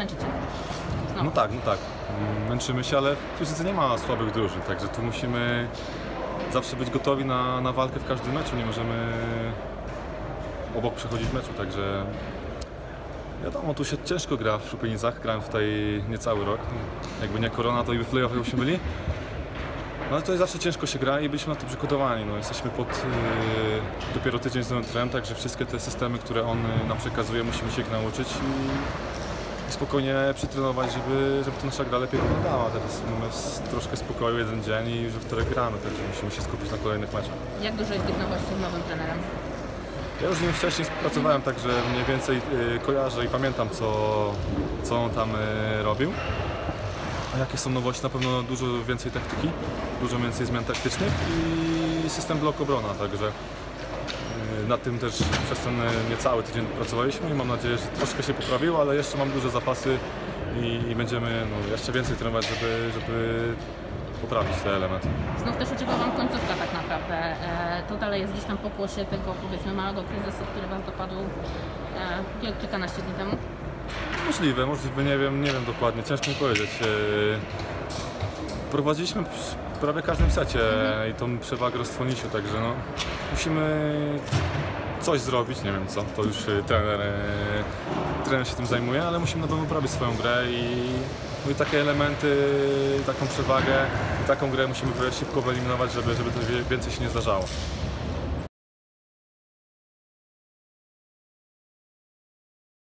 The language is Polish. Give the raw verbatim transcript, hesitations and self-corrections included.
męczycie. Znowu. No tak, no tak. Męczymy się, ale w piłce nie ma słabych drużyn, także tu musimy zawsze być gotowi na, na walkę w każdym meczu. Nie możemy obok przechodzić meczu, także wiadomo, tu się ciężko gra w Szupienicach. Grałem tutaj niecały rok. Jakby nie korona, to i w play-offy byśmy byli. No ale to zawsze ciężko się gra i byliśmy na to przygotowani. No, jesteśmy pod yy, dopiero tydzień z nowym trenerem, także wszystkie te systemy, które on nam przekazuje, musimy się ich nauczyć i spokojnie przetrenować, żeby, żeby ta nasza gra lepiej wyglądała. Teraz mamy troszkę spokoju, jeden dzień i już w wtorek gramy, także musimy się skupić na kolejnych meczach. Jak dużo jest tych nowości z nowym trenerem? Ja już z nim wcześniej współpracowałem, także mniej więcej yy, kojarzę i pamiętam, co, co on tam yy, robił. A jakie są nowości? Na pewno dużo więcej taktyki, dużo więcej zmian taktycznych i system blok-obrona, także nad tym też przez ten niecały tydzień pracowaliśmy i mam nadzieję, że troszkę się poprawiło, ale jeszcze mam duże zapasy i będziemy no, jeszcze więcej trenować, żeby, żeby poprawić te elementy. Znów też uciekła Wam końcówka tak naprawdę. E, to dalej jest gdzieś tam pokłosie tego, powiedzmy, małego kryzysu, który Was dopadł e, kilkanaście dni temu. Możliwe, możliwe, nie wiem, nie wiem dokładnie, ciężko mi powiedzieć. Prowadziliśmy w prawie każdym secie i tą przewagę roztrwoniliśmy, także no, musimy coś zrobić, nie wiem co, to już trener, trener się tym zajmuje, ale musimy na pewno poprawić swoją grę i, no i takie elementy, taką przewagę i taką grę musimy szybko wyeliminować, żeby, żeby to więcej się nie zdarzało.